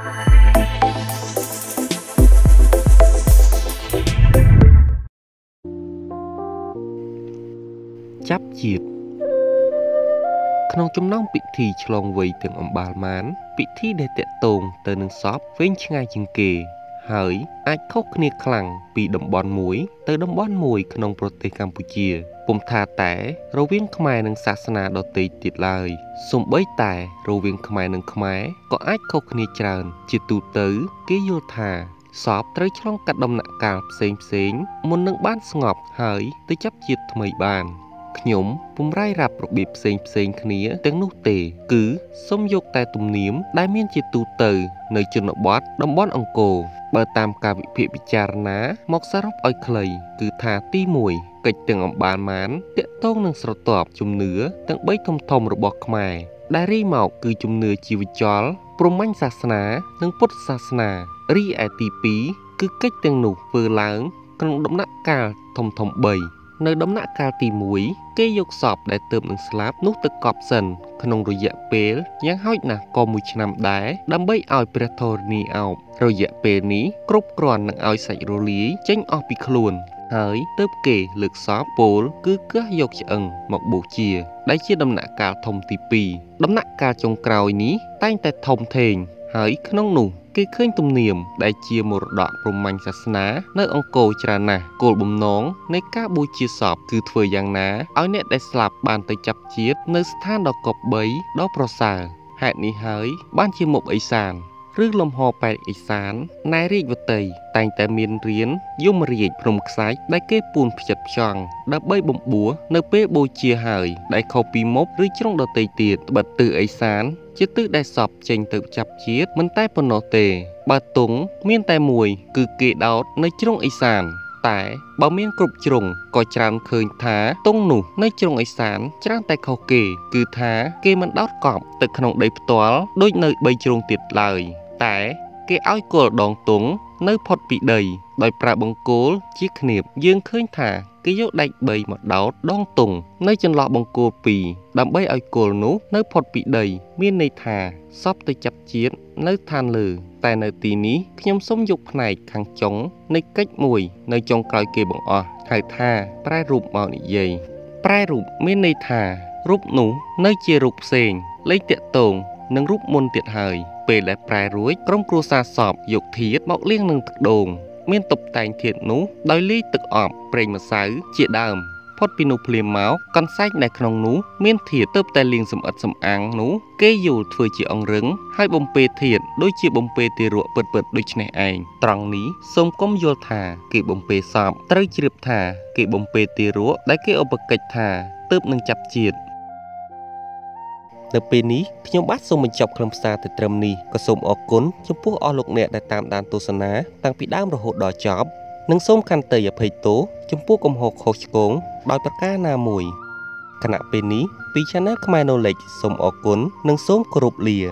จับจีบขนมจำนองปิธีฉลองวัยถึงอมบาลมานปิธีได้เตะตรงเตินซอฟเว้นช่างจึงเกยหายอาจเข้าคเนคลังปีดมบอลมวยเตินดมบอลมวยขนมโปรตีกัมพูชีปุ่มทาแต่เราเวียนขมายหนังศาสนาดอตีติดลายสมบัยแต่เราเวียนขมายหนังขมายก็อาจเข้าคเนจารจิตตุเต๋อเกยโยธาสอบเตยฉลองกัดดมหนักกาบเสียงๆมนนังบ้านสงบหายเตยจับจีบทำไมบ้านขยมปุ่มไร่รับระเบียบเซ็งเซ็งขณีเต็งนุเตคือส้มยกแต่ตุ่มเนียมได้เมียนจิตตูเตอในจนบอสดมบอสองโกเปิดตามการวิพิพิจารณามอกสารบอ้อยเคลยคือทาตีมวยเกิดตึงอมบานมันเตะต้องนังสระตอบจุ่มเนื้อตั้งใบทมทมระบอกขมายได้รีหมอกคือจุ่มเนื้อชีวิจอลปรุงมั่นศาสนานังพุทธศาสนารีไอตีปีคือเกิดตึงหนุเฟื่อล้างขนมดมนักกาทมทมใบในดำนักกาตีมวยเกยยกสอบได้เติมหนังสลับนุกตะกอบเซนขนมรอยะเปลยังห้อยหนักกอมุชนำได้ดำใบเอาเปรตโทนีเอารอยะเปลนี้กรุบกรอนหนังเอาใส่โรลีเจ้งออกปีขลุนเฮ้ยเติมเกยเลือกสอบโปลคือเกยยกจะองหมอกบูเชียได้เชื่อดำนักกาทมตีปีดำนักกาจงกราวนี้ตั้งแต่ทมเทงเฮ้ยขนมหนุ่มเกยเคยตุ่มเนียมได้เชียมรดกประมังศาสนาเนื้อองโกจรานะโกลบุมน้องในก้าบูชีสอบคือเถื่อย่างนะเอาเน็ตได้สลับบานไปจับเชียดเนื้อสถานดอกกบใบดอกปรสาแหดนี้เฮ้ยบ้านเชียมบอีสานเรื่องลมหอไปอีสานนายรีกวัตเตยแต่งแต่เมียนเรียนยุ่มเรียกพรมกษัยได้เกยปูนจับช่องได้ใบบ่มบัวเนื้อเป้บูชีเฮ้ยได้เข้าปีมบหรือช่องดอกเตยเตียบัดตืออีสานจิตตึกได้สอบเจงตึกจับเชียดมันใต้ปนเตบาตงเมียนแต่มวยคือเกดาวในจรงอีสานแต่บ่เมียนกรุบจรงก็จามเคยท้าตงหนุในจรงอีสานจางแต่เขาเกคือท้าเกมันดอดกอบตึกขนมได้ตัวโดยในใบจรงติดเลยแต่เกอ้อยกอดองตงในพอดปีใดโดยปราบงโกลชี้ขณีบยื่นเคยท้าเกยได้ใบหมดดาวดองตงในจนหลอบงโกลปีดำใบอ้อยกอลนุในพอดปีใดเมียนในทาซอบตัวจับเชียนในทานเลยแต่ในตีนี้ขยมส้มยกผนัยขังจงในกัดมวยในจงกลอยเกยบังอ่ะหายทาปลายรูปเมาหนีเย่ปลายรูปเมียนในทารูปหนูในเจรูปเซงเลยเตะตงนังรูปมนเตะหายเปรและปลายรวยกรมครูซาสอบยกเทียดบอกเลี้ยงนังตึกโดงเมียนตบแต่งเทียดหนูโดยลี้ตึกออกเปรงมาใส่เจียดามพอดปีนูเพลียมเมาส์กันไซในขนมนู้เมียนเถียดเติบแต่เลียงสมอัดสมอังนู้เกยอยู่เถื่อจีองรึงให้บมเปเถียดโดยจีบมเปตีรัวเปิดโดยชนะเองตรังนี้สมก้มโยธาเกยบมเปสอบตรึกจีบธาเกยบมเปตีรัวได้เกยอุปกิจธาเติบหนึ่งจับเจียดในปีนี้ที่ยมบัดสมบรรจบคลำซาแต่เตรมนี้ก็สมออกก้นชมพู่ออลกเนตได้ตามดานโตสนาตั้งปีด้ามระหดดอจอบนังส้มคันเตยอย่าเพยโตจมพูกกมหกโคชโกงดอยประกาหน้ามวยขณะเป็นนี้ปีชนะขมายโนเล็กสมออกกลนังส้มกรุบเลีย